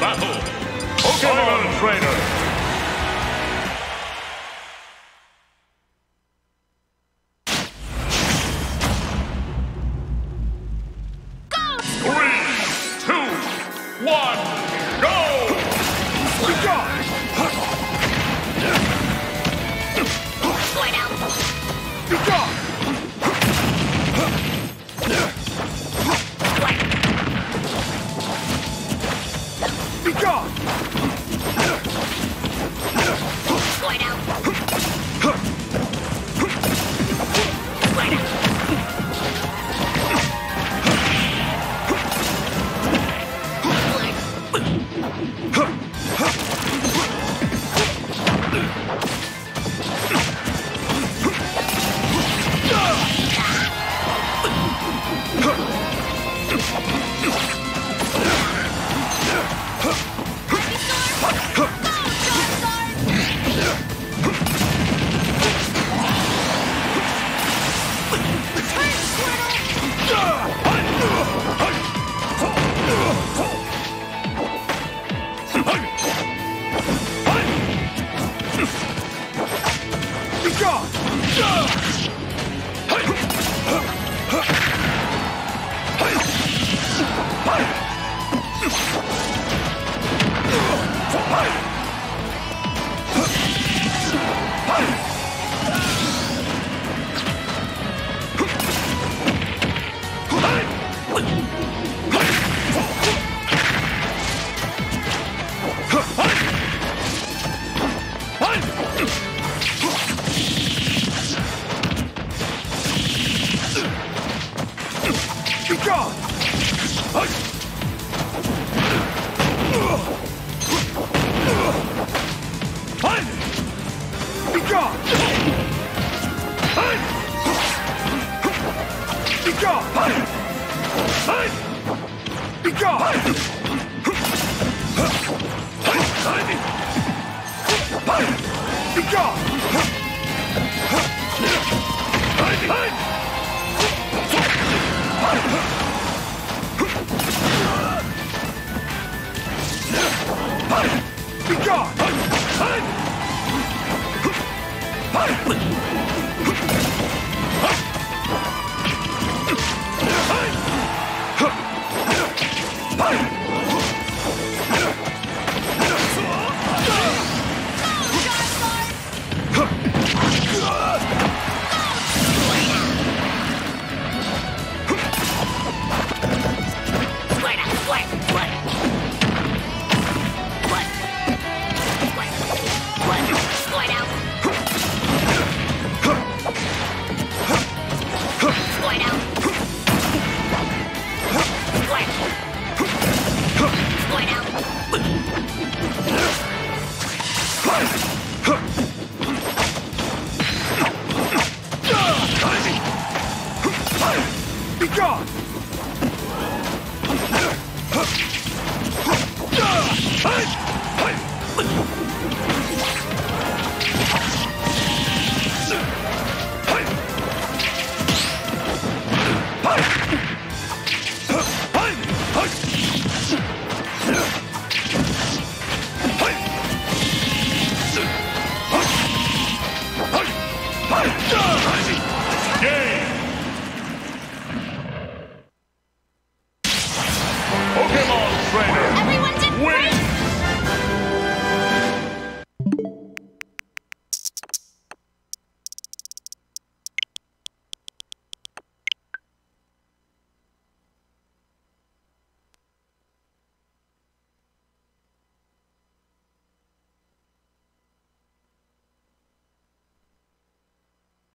Battle, Pokemon Trainer. Go! 3, 2, 1, go! Be gone! Be gone!